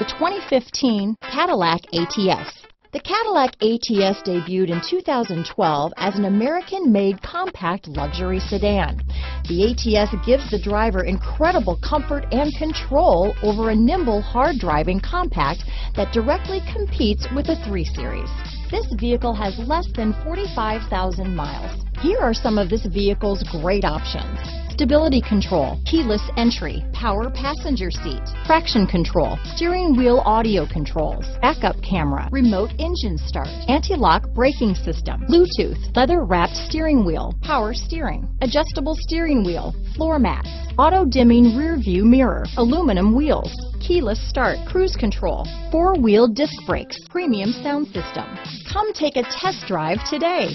The 2015 Cadillac ATS. The Cadillac ATS debuted in 2012 as an American-made compact luxury sedan. The ATS gives the driver incredible comfort and control over a nimble, hard-driving compact that directly competes with the 3 Series. This vehicle has less than 45,000 miles. Here are some of this vehicle's great options. Stability control, keyless entry, power passenger seat, traction control, steering wheel audio controls, backup camera, remote engine start, anti-lock braking system, Bluetooth, leather-wrapped steering wheel, power steering, adjustable steering wheel, floor mats, auto-dimming rear-view mirror, aluminum wheels, keyless start, cruise control, 4-wheel disc brakes, premium sound system. Come take a test drive today.